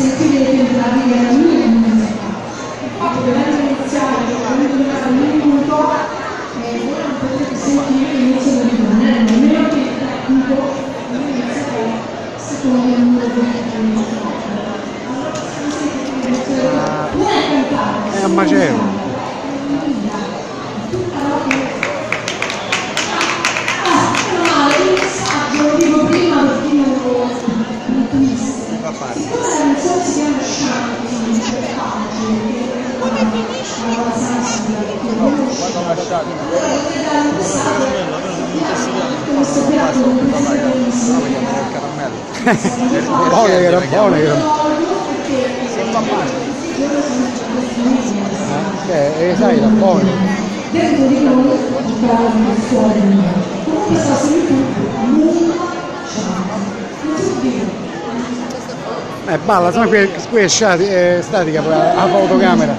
sentire entrare nella mia musica. Infatti, dovendo iniziare a un punto, voi non potete sentire l'inizio del ritornello, meno che appunto non inizia poi secondo il numero di allora si sente che l'inizio non è cantare, è un macello. Balla, sono qui è statica a fotocamera.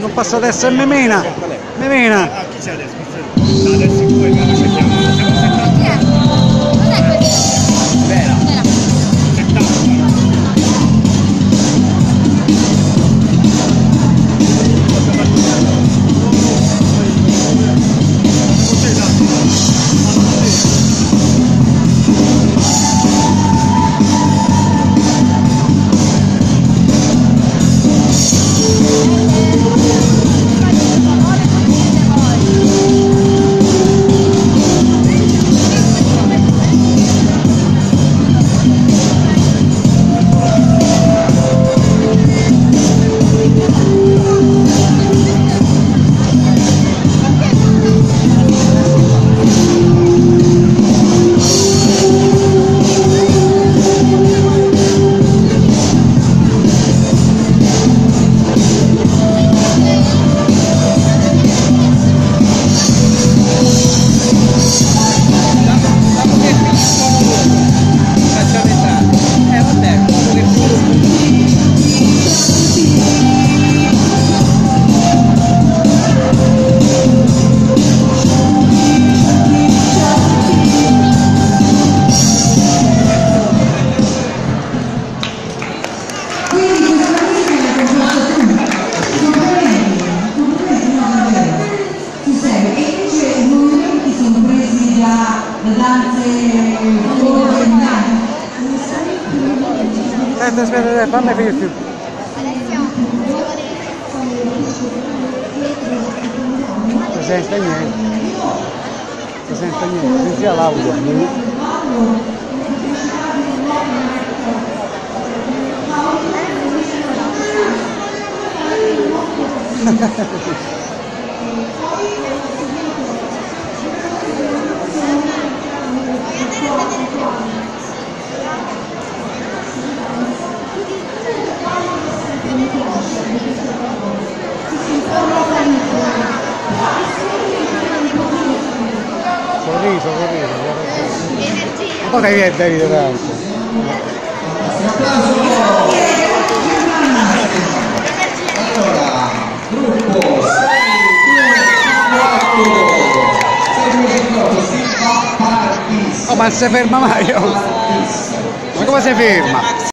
Non passa adesso, è Memena. Memena. Chi c'è adesso? Adesso in due, però cerchiamo. Siamo 70. Non è questo. Vera. Vera. 70. Non si ferma mai, oh. Ma come si ferma?